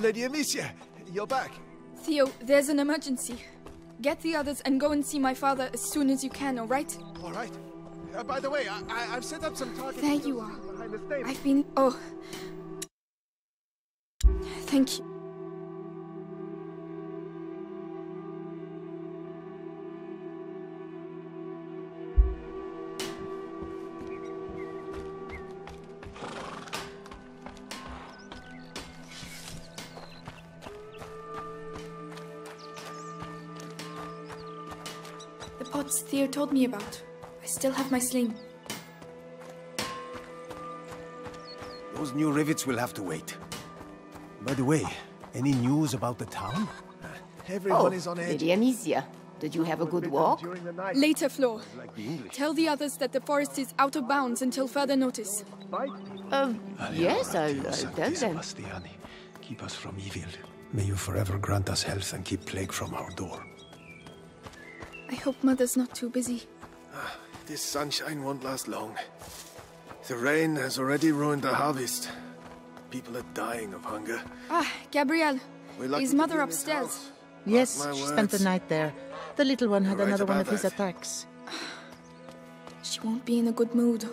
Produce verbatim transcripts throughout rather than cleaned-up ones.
Lady Amicia, you're back. Theo, there's an emergency. Get the others and go and see my father as soon as you can, all right? All right. Uh, by the way, I, I, I've set up some targets. There you are. Behind the stage. I've been... Oh. Thank you. Theo told me about. I still have my sling. Those new rivets will have to wait. By the way, any news about the town? Everyone oh, is on edge. Lady Amicia, did you have a good walk? Later, Flor. Like the Tell the others that the forest is out of bounds until further notice. Uh, yes, I'll, I'll tell them. Keep us from evil. May you forever grant us health and keep plague from our door. I hope Mother's not too busy. Ah, this sunshine won't last long. The rain has already ruined the harvest. People are dying of hunger. Ah, Gabrielle. Is Mother upstairs? Yes, she spent the night there. The little one had another one of his attacks. She won't be in a good mood.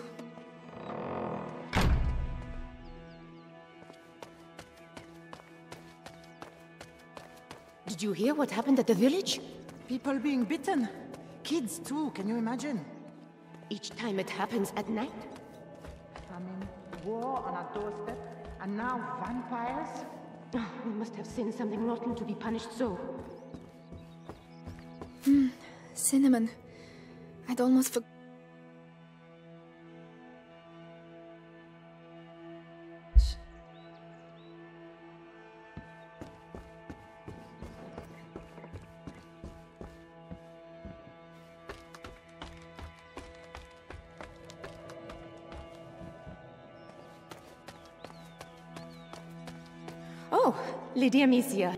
Did you hear what happened at the village? People being bitten. Kids, too, can you imagine? Each time it happens at night. Famine, war on our doorstep, and now vampires? Oh, we must have seen something rotten to be punished so. Mm, cinnamon. I'd almost forgotten. Lady Amicia.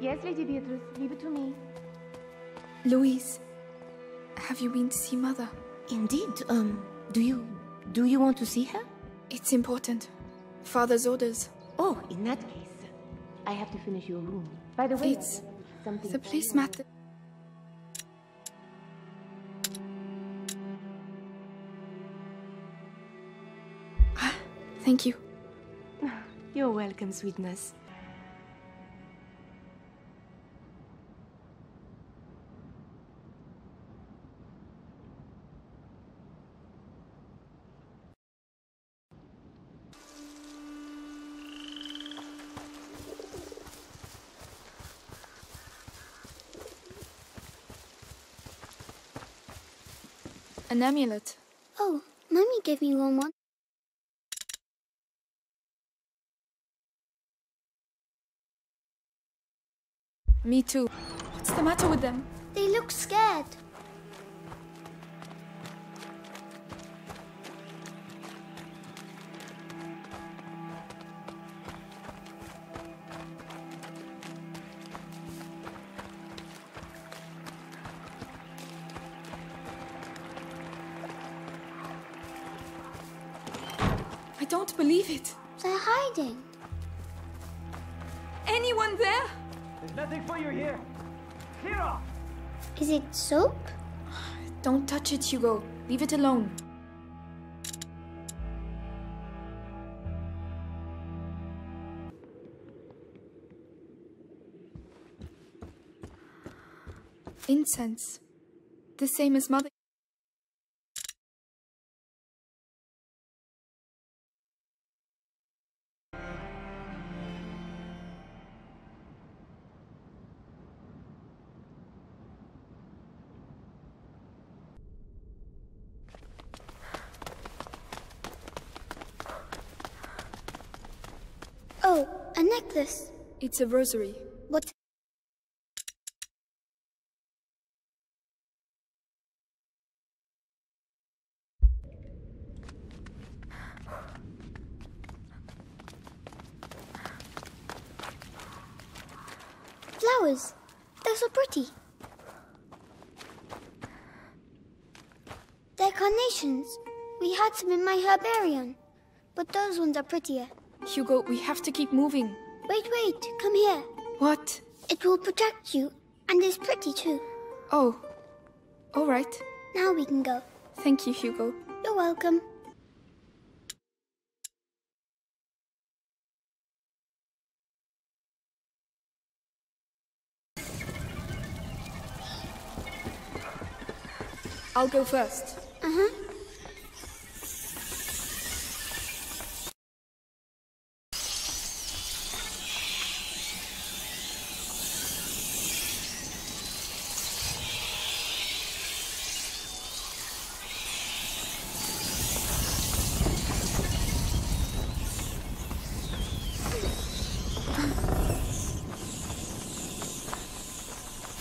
Yes, Lady Beatrice, leave it to me. Louise, have you been to see Mother? Indeed. Um, do you... do you want to see her? It's important. Father's orders. Oh, in that case, I have to finish your room. By the way, it's... the place matters. Thank you. You're welcome, sweetness. An amulet. Oh, Mommy gave me one once. Me too. What's the matter with them? They look scared. I don't believe it. They're hiding. Anyone there? There's nothing for you here! Clear off! Is it soap? Don't touch it, Hugo. Leave it alone. Incense. The same as Mother. Necklace. It's a rosary. What? Flowers. They're so pretty. They're carnations. We had some in my herbarium, but those ones are prettier. Hugo, we have to keep moving. Wait, wait, come here. What? It will protect you, and is pretty too. Oh, all right. Now we can go. Thank you, Hugo. You're welcome. I'll go first. Uh-huh.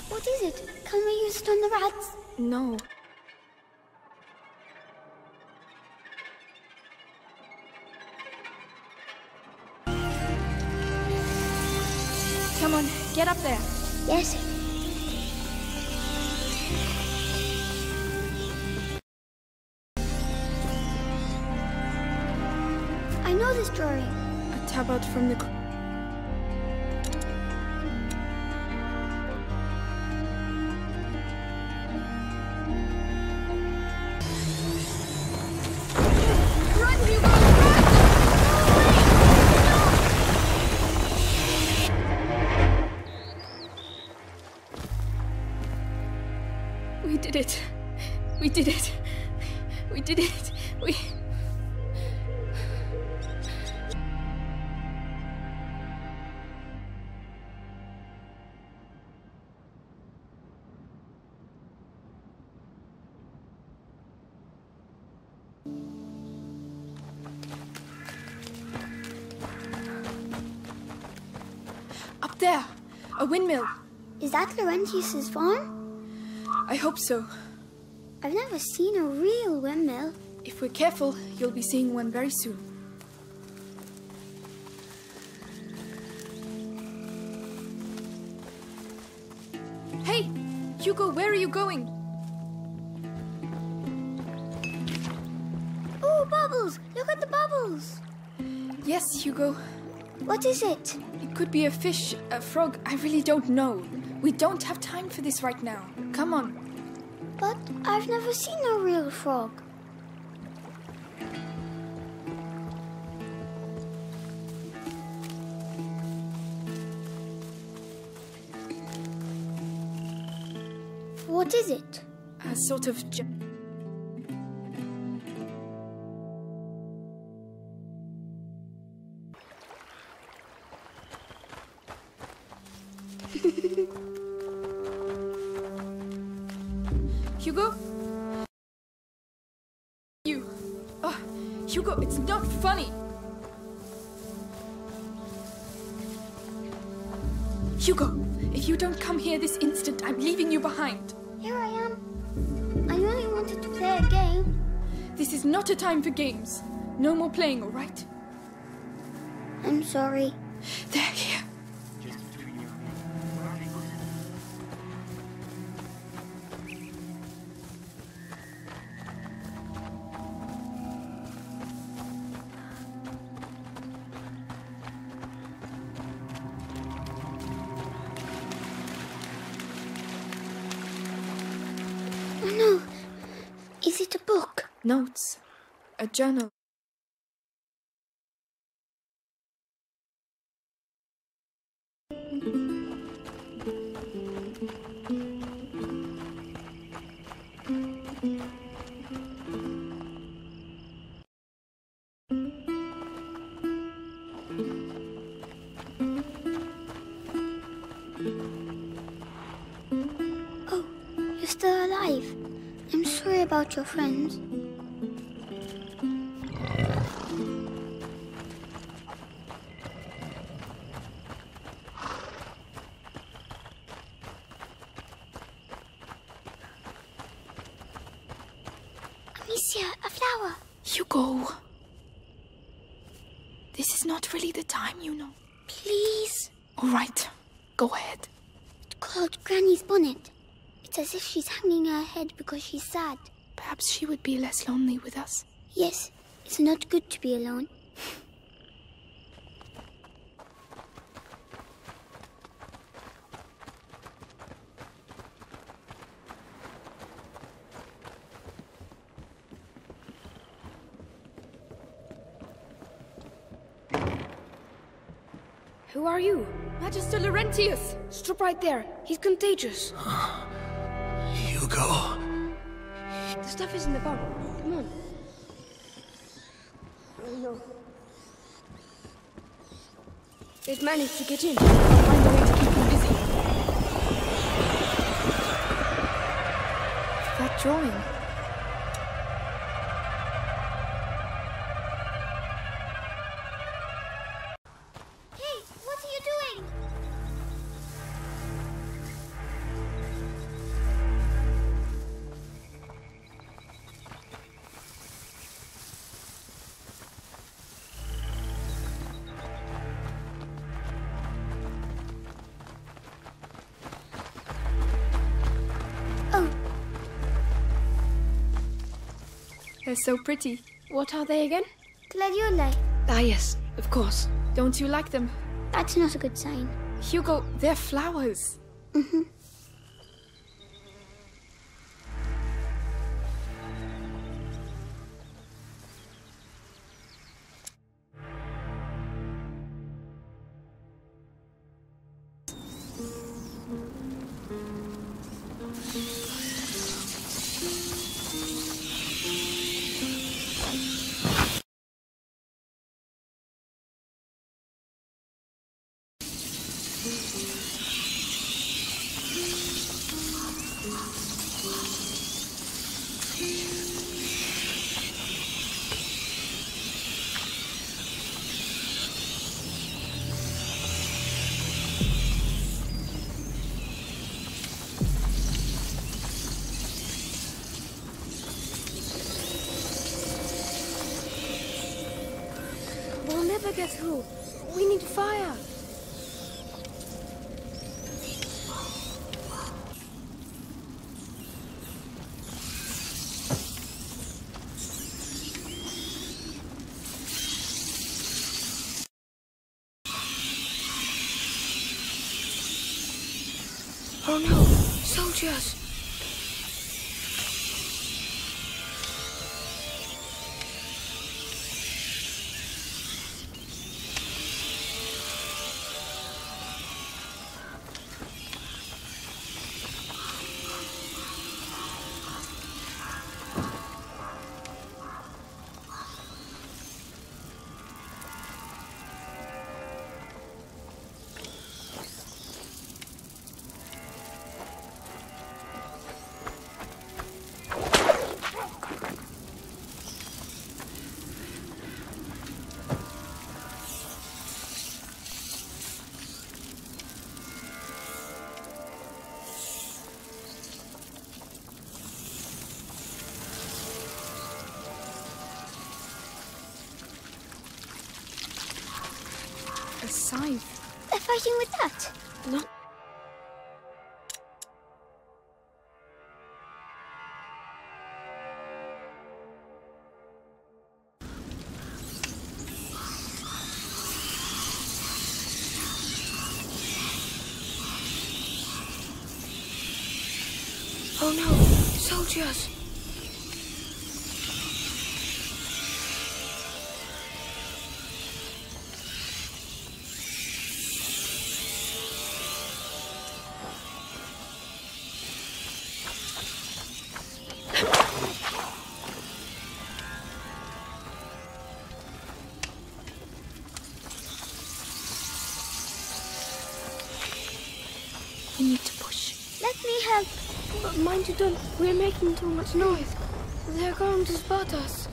What is it? Can we use it on the rats? No. Get up there. Yes. I know this drawing. A tabard from the... There! A windmill! Is that Laurentius's farm? I hope so. I've never seen a real windmill. If we're careful, you'll be seeing one very soon. Hey! Hugo, where are you going? Oh, bubbles! Look at the bubbles! Yes, Hugo. What is it? It could be a fish, a frog, I really don't know. We don't have time for this right now. Come on. But I've never seen a real frog. What is it? A sort of... Hugo? You. Oh, Hugo, it's not funny. Hugo, if you don't come here this instant, I'm leaving you behind. Here I am. I only wanted to play a game. This is not a time for games. No more playing, all right? I'm sorry. They're here. Notes, a journal. Oh, you're still alive. I'm sorry about your friends. Hugo, this is not really the time, you know. Please? All right, go ahead. It's called Granny's bonnet. It's as if she's hanging her head because she's sad. Perhaps she would be less lonely with us. Yes, it's not good to be alone. Who are you? Magister Laurentius! Stop right there. He's contagious. Hugo. The stuff is in the barn. Come on. Oh, no. They've managed to get in. I'll find a way to keep them busy. That drawing. They're so pretty. What are they again? Gladiola. Ah yes, of course. Don't you like them? That's not a good sign. Hugo, they're flowers. Mm-hmm. Get through. We need fire. Oh no, soldiers. Scythe. They're fighting with that. Not. Oh no, soldiers. Mind you, don't. We're making too much noise. They're going to spot us.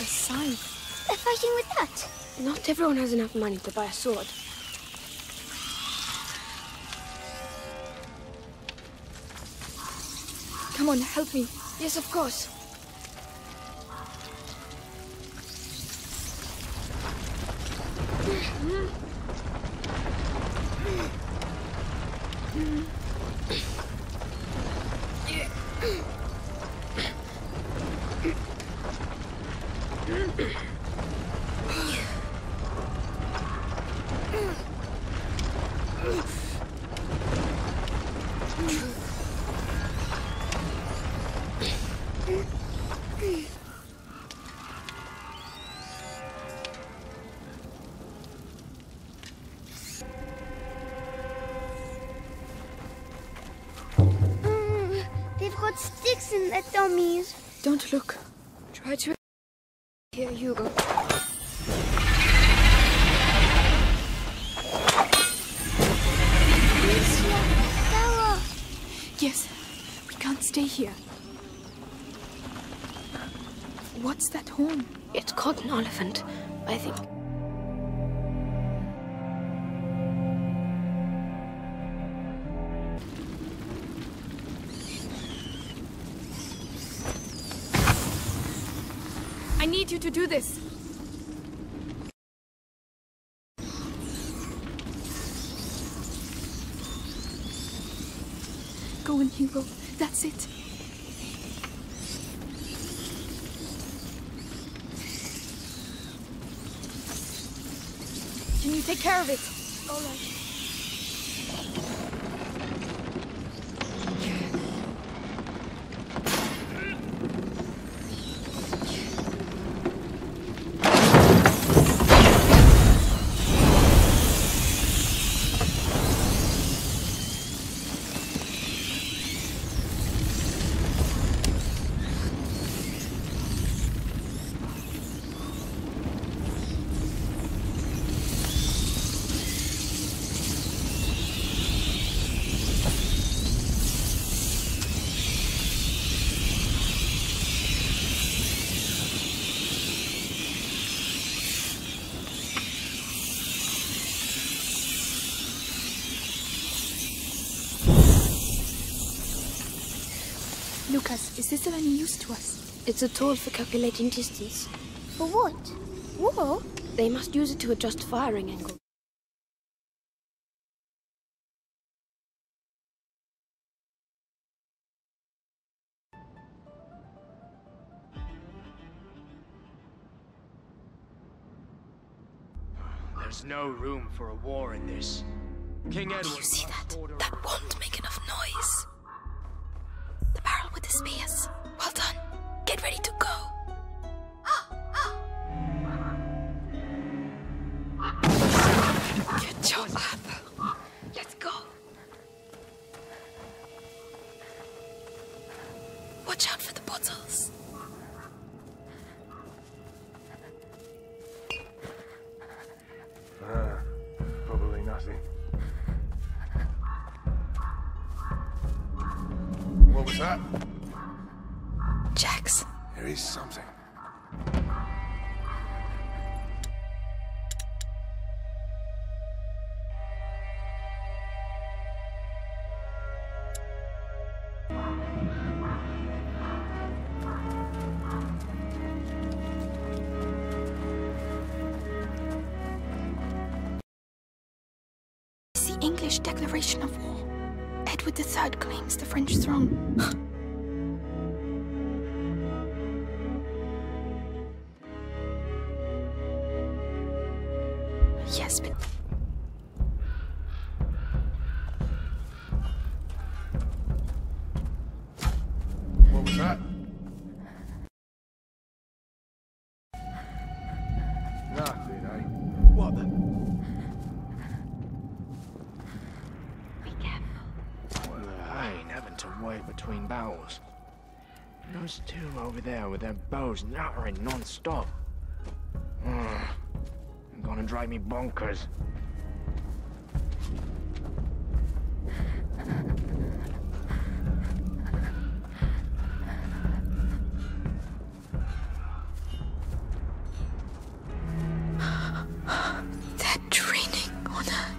A scythe. They're fighting with that. Not everyone has enough money to buy a sword. Come on, help me. Yes, of course. Don't look. Try to... Here, Hugo. Amicia! Sarah! Yes, we can't stay here. What's that horn? It's called an elephant, I think. I need you to do this. Go on, Hugo. That's it. Can you take care of it? All right. Is this of any use to us? It's a tool for calculating distance. For what? War? They must use it to adjust firing angle. There's no room for a war in this. King Edward. Do you see that? That won't make enough noise. The barrel with the spears. Well done. Get ready to go. Ah, ah. Get your up. Let's go. Watch out for the bottles. Ah, probably nothing. What was that? Jax. There is something. It's the English declaration of war. Edward the third claims the French throne. Yes, but... What was that? Nothing, eh? What the... Way between bowels. Those two over there with their bows nattering non-stop. Mm. They're gonna drive me bonkers. That training on her.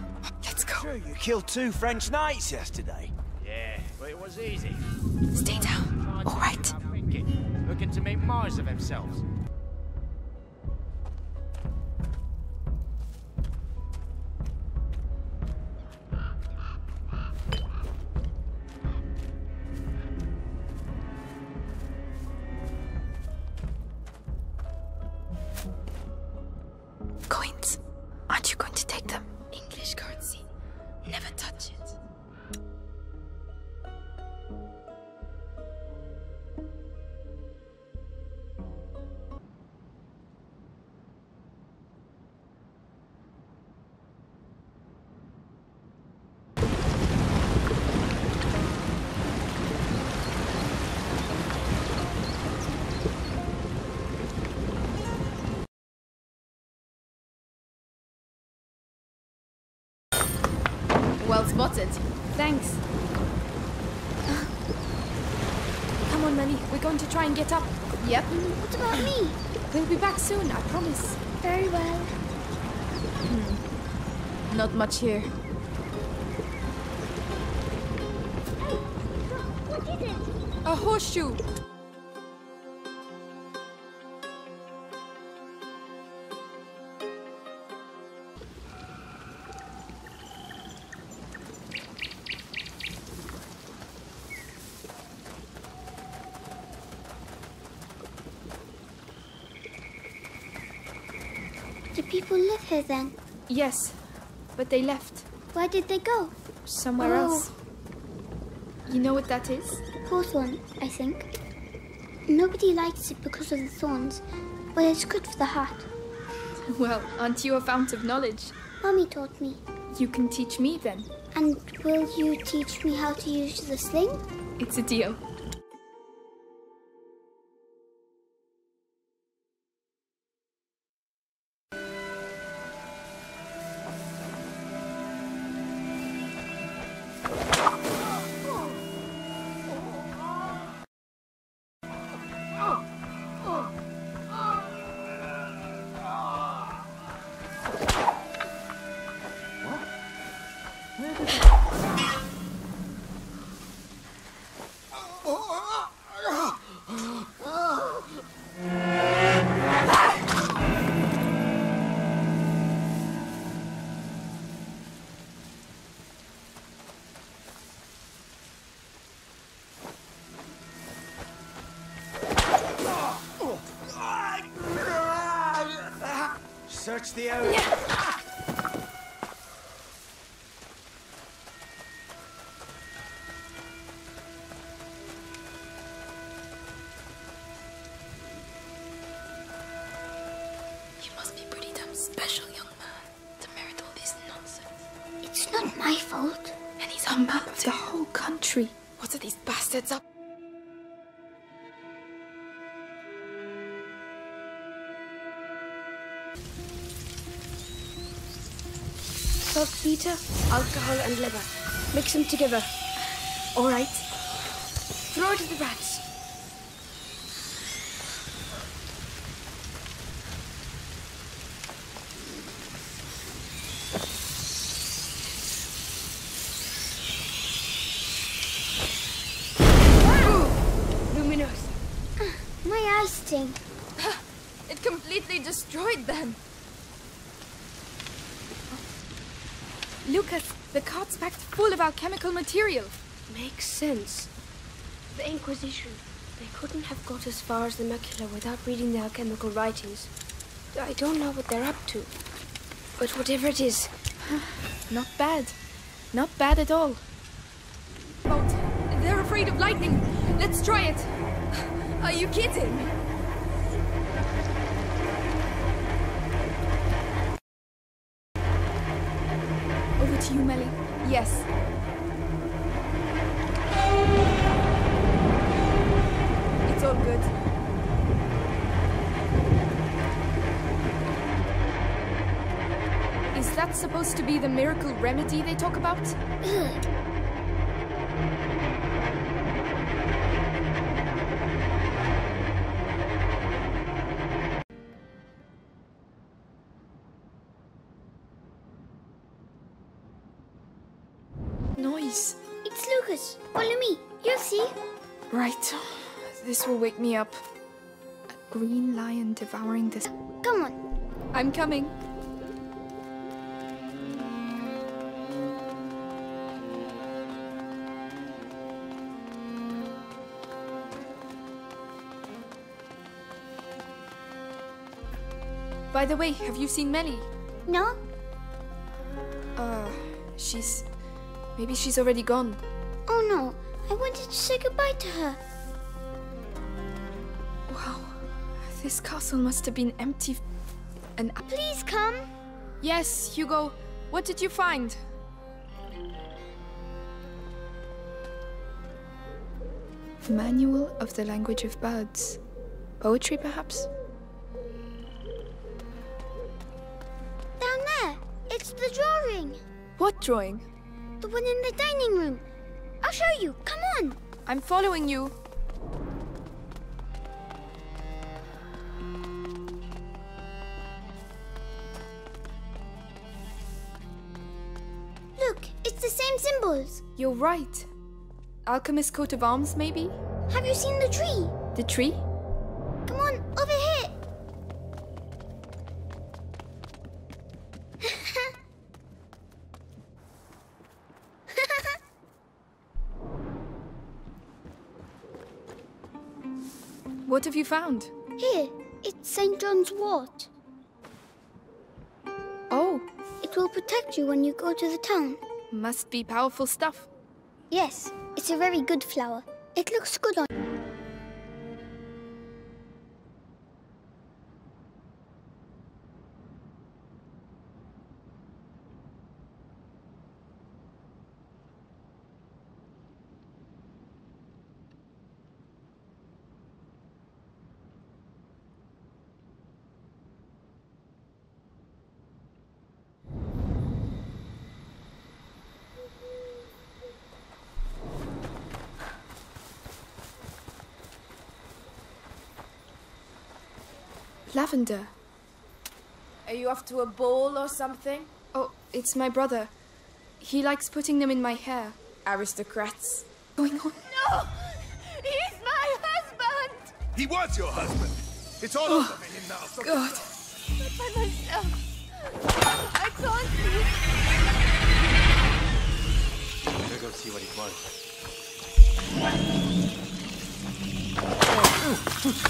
Let's go. true. You killed two French knights yesterday. Yeah, but it was easy. Stay down. All right. Looking to make Mars of themselves. Well spotted. Thanks. Come on, Melly. We're going to try and get up. Yep. What about me? We'll be back soon, I promise. Very well. Hmm. Not much here. Hey, what is it? A horseshoe. Then? Yes, but they left. Where did they go? Somewhere oh. else. You know what that is? Hawthorn, I think. Nobody likes it because of the thorns, but it's good for the heart. Well, aren't you a fount of knowledge? Mummy taught me. You can teach me then. And will you teach me how to use the sling? It's a deal. The area. Yeah. You must be pretty damn special, young man, to merit all this nonsense. It's not my fault. And he's on map of the whole country. What are these bastards up? Beer, alcohol and liver. Mix them together. All right. Throw it at the rats. Ah! Luminous. Uh, my eyes sting. It completely destroyed them. Lucas, the cart's packed full of our chemical material. Makes sense. The Inquisition. They couldn't have got as far as the macula without reading the alchemical writings. I don't know what they're up to. But whatever it is... Not bad. Not bad at all. Bolt, they're afraid of lightning. Let's try it. Are you kidding? You, Melly? Yes. It's all good. Is that supposed to be the miracle remedy they talk about? is? It's Lucas. Follow me. You'll see. Right. This will wake me up. A green lion devouring this. Come on. I'm coming. By the way, have you seen Melly? No. Uh, she's... Maybe she's already gone. Oh no, I wanted to say goodbye to her. Wow, this castle must have been empty and... Please come. Yes, Hugo. What did you find? Manual of the language of birds. Poetry, perhaps? What drawing? The one in the dining room. I'll show you. Come on. I'm following you. Look, it's the same symbols. You're right. Alchemist's coat of arms, maybe? Have you seen the tree? The tree? Come on, over here. What have you found? Here, it's Saint John's Wort. Oh. It will protect you when you go to the town. Must be powerful stuff. Yes, it's a very good flower. It looks good on you. Lavender. Are you off to a ball or something? Oh, it's my brother. He likes putting them in my hair. Aristocrats. Going on? No! He's my husband! He was your husband! It's all over him now. Oh, God. I'm by myself. I can't leave. Better go see what it was.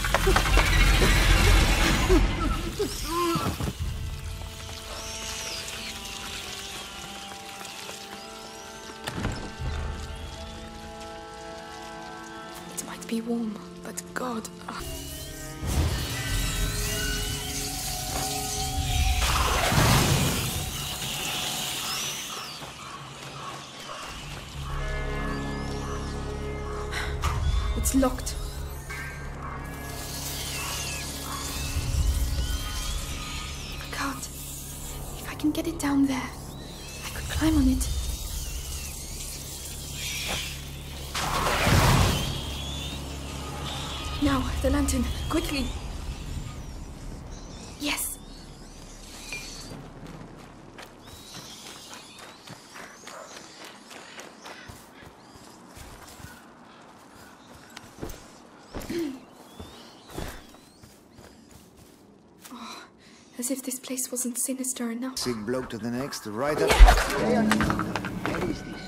It might be warm, but God... Uh... It's locked. Get it down there. I could climb on it. Now, the lantern, quickly. Yes. As if this place wasn't sinister enough. Sick bloke to the next, right up. What is this?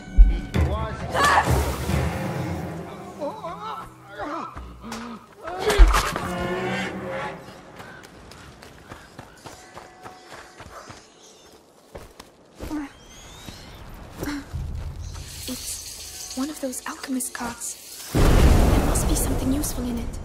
It's one of those alchemist carts. There must be something useful in it.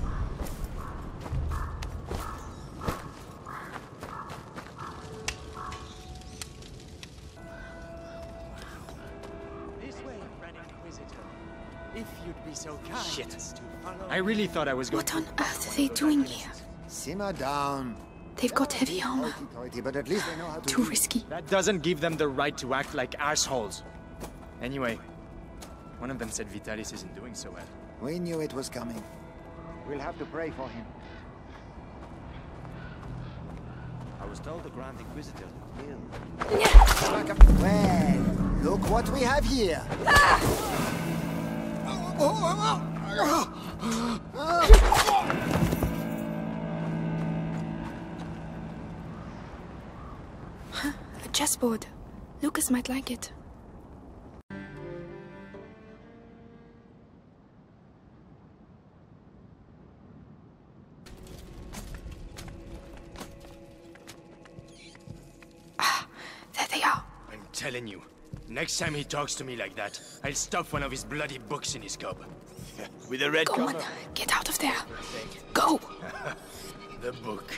I really thought I was going. What on earth are they doing here? Simmer down. They've got heavy armor. But at least they know how to Too risky. That doesn't give them the right to act like assholes. Anyway, one of them said Vitalis isn't doing so well. We knew it was coming. We'll have to pray for him. Are was told the Grand Inquisitor was ill. Well, look what we have here. Ah! Oh, oh, oh, oh. Oh. Huh, a chessboard. Lucas might like it. Telling you, next time he talks to me like that, I'll stuff one of his bloody books in his cob. With a red Go cover. On, get out of there. Go! The book.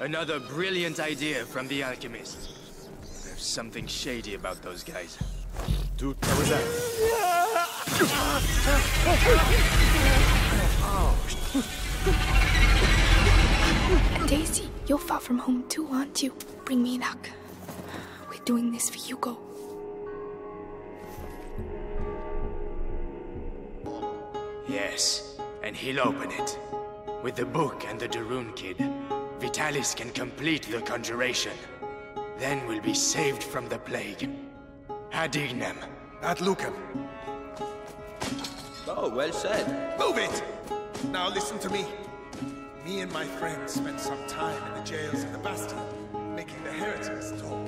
Another brilliant idea from the alchemist. There's something shady about those guys. Dude, that was that. Oh. Daisy, you're far from home too, aren't you? Bring me luck. Doing this for Hugo. Yes, and he'll open it. With the book and the Darun kid, Vitalis can complete the conjuration. Then we'll be saved from the plague. Adignum. Ad Lucum. Oh, well said. Move it! Now listen to me. Me and my friends spent some time in the jails of the Bastille, making the heretics talk.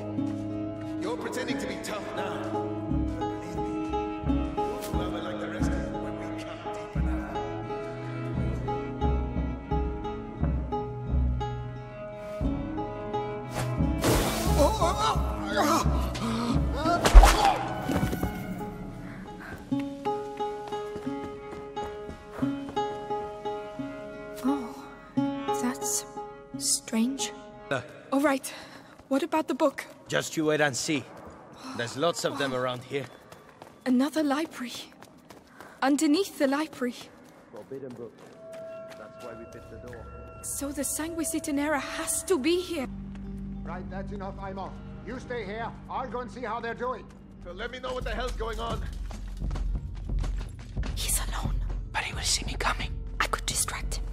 You're pretending to be tough now, but believe me, you'll love it like the rest of them when we cut deeper now. Oh, that's strange. Uh. All right. What about the book? Just you wait and see. There's lots of them around here. Another library. Underneath the library. Forbidden book. That's why we bit the door. So the Sanguis Itinera has to be here. Right, that's enough, I'm off. You stay here, I'll go and see how they're doing. So let me know what the hell's going on. He's alone. But he will see me coming. I could distract him.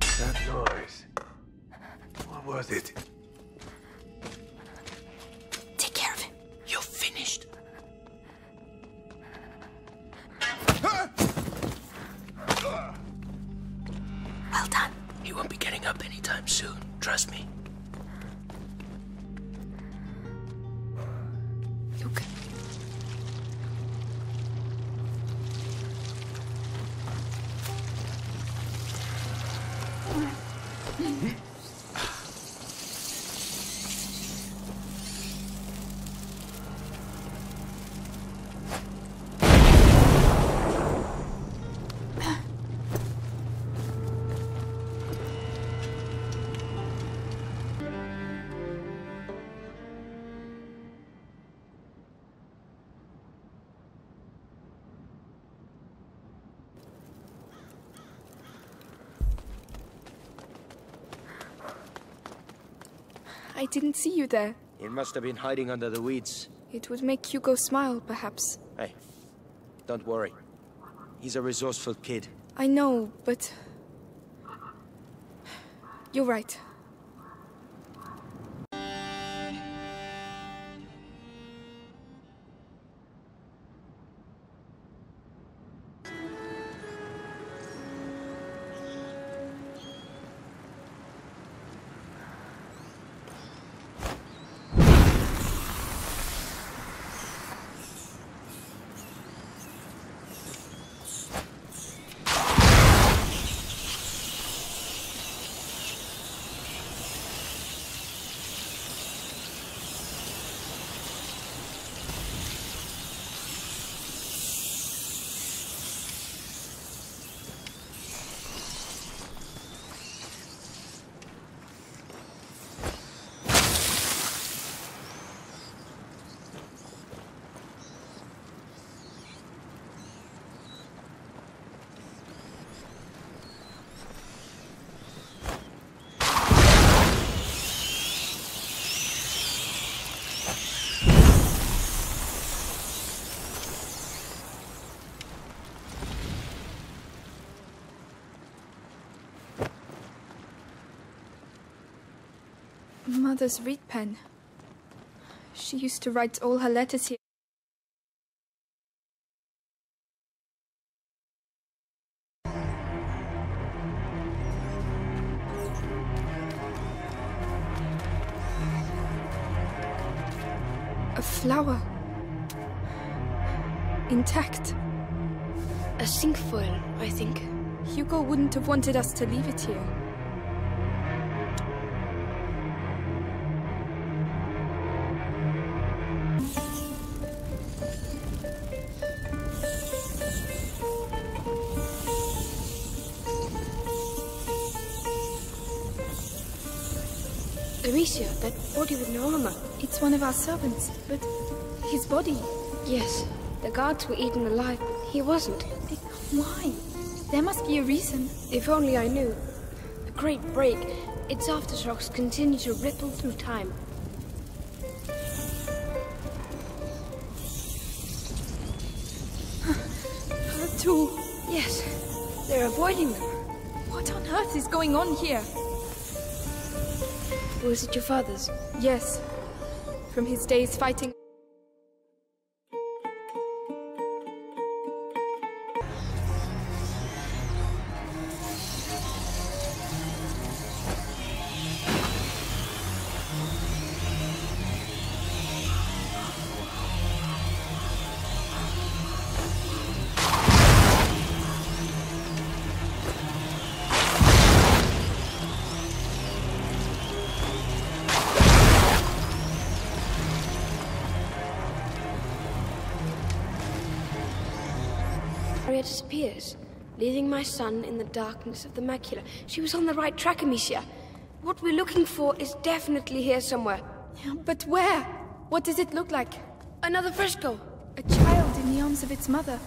That noise. What was it? Take care of him. You're finished. Well done. He won't be getting up anytime soon. Trust me. Look. I didn't see you there. He must have been hiding under the weeds. It would make Hugo smile, perhaps. Hey, don't worry. He's a resourceful kid. I know, but... You're right. mother's reed pen. She used to write all her letters here. A flower. Intact. A cinquefoil, I think. Hugo wouldn't have wanted us to leave it here. Amicia, that body with no armor. It's one of our servants, but his body... Yes, the guards were eaten alive. He wasn't. Why? There must be a reason. If only I knew. A great break. Its aftershocks continue to ripple through time. Her too. Yes, they're avoiding them. What on earth is going on here? Was it your father's? Yes. From his days fighting. Disappears, leaving my son in the darkness of the macula. She was on the right track, Amicia. What we're looking for is definitely here somewhere. Yeah, but where? What does it look like? Another fresco. A child in the arms of its mother.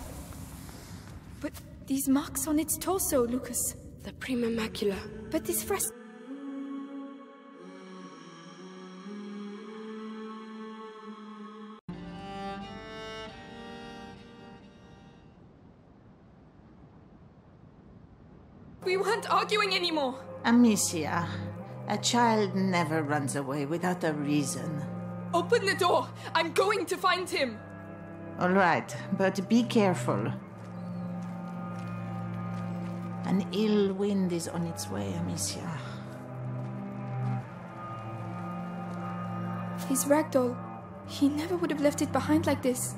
But these marks on its torso, Lucas. The prima macula. But this fresco... We weren't arguing anymore. Amicia, a child never runs away without a reason. Open the door. I'm going to find him. All right, but be careful. An ill wind is on its way, Amicia. His ragdoll. He never would have left it behind like this.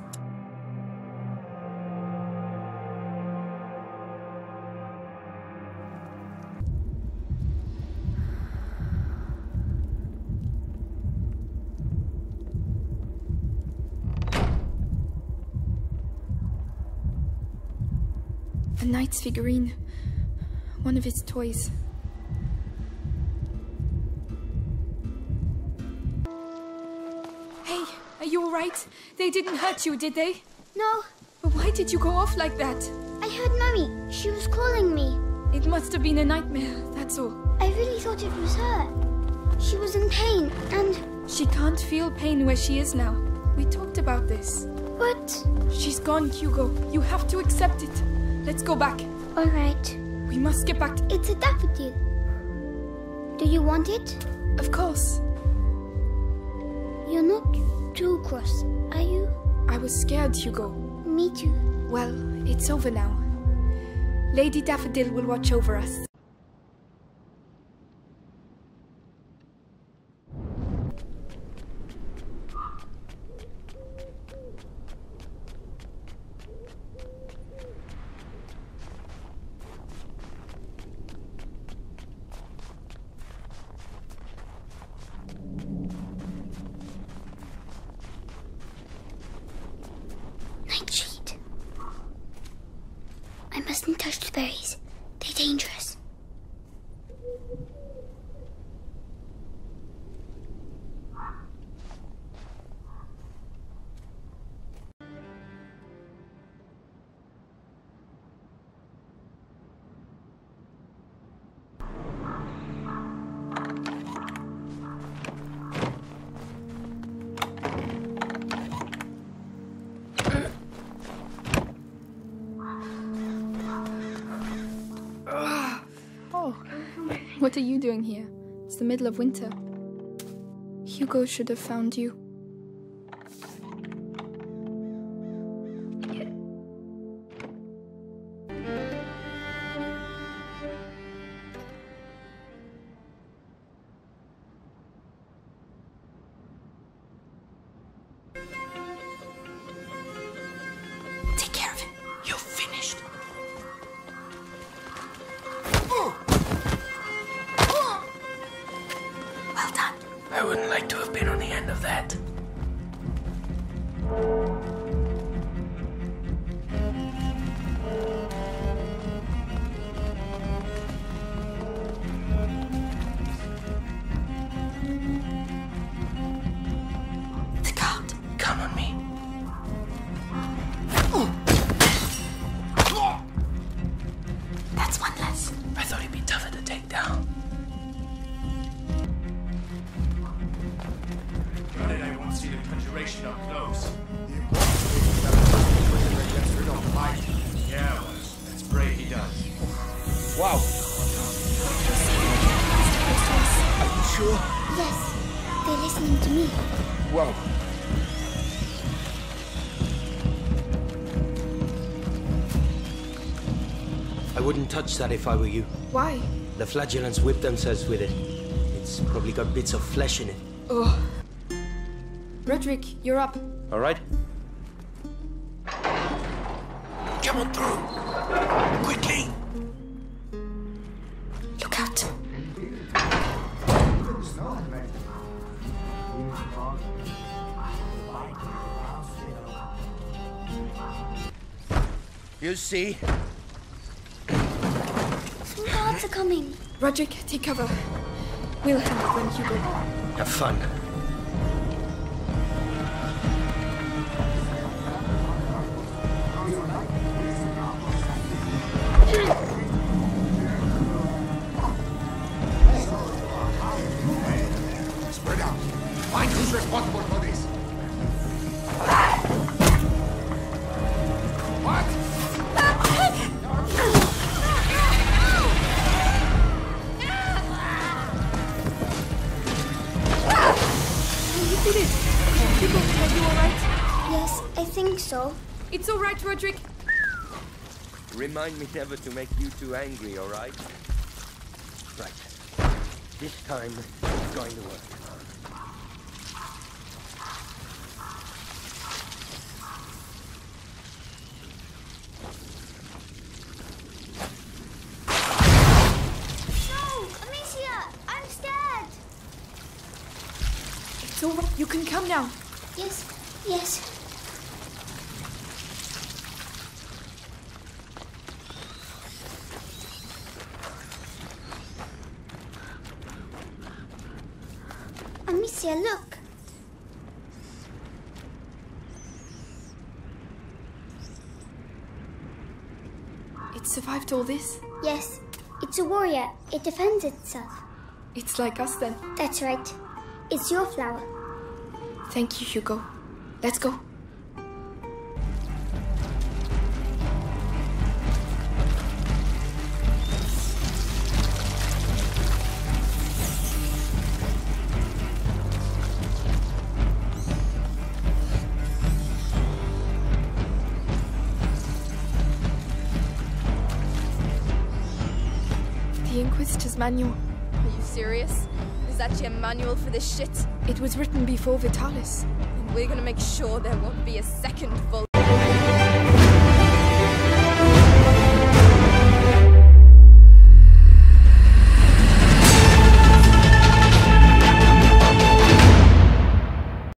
A knight's figurine. One of his toys. Hey, are you alright? They didn't hurt you, did they? No. But why did you go off like that? I heard Mummy. She was calling me. It must have been a nightmare, that's all. I really thought it was her. She was in pain, and... She can't feel pain where she is now. We talked about this. What? She's gone, Hugo. You have to accept it. Let's go back. All right. We must get back. To it's a daffodil. Do you want it? Of course. You're not too cross, are you? I was scared, Hugo. Me too. Well, it's over now. Lady Daffodil will watch over us. What are you doing here? It's the middle of winter. Hugo should have found you. Touch that if I were you. Why? The flagellants whip themselves with it. It's probably got bits of flesh in it. Oh. Roderick, you're up. All right. Come on through. Quickly. Look out. You see? Guards are coming. Roderick, take cover. We'll help when you go. Have fun. Spread out. Find who's responsible for this. So? It's all right, Roderick. Remind me never to make you two angry, all right? Right. This time, it's going to work. No! Amicia! I'm scared! It's all right. You can come now. Yes. Yes. Yeah, look. It survived all this? Yes. It's a warrior. It defends itself. It's like us then. That's right. It's your flower. Thank you, Hugo. Let's go. Manual. Are you serious? Is that your manual for this shit? It was written before Vitalis. And we're gonna make sure there won't be a second vol-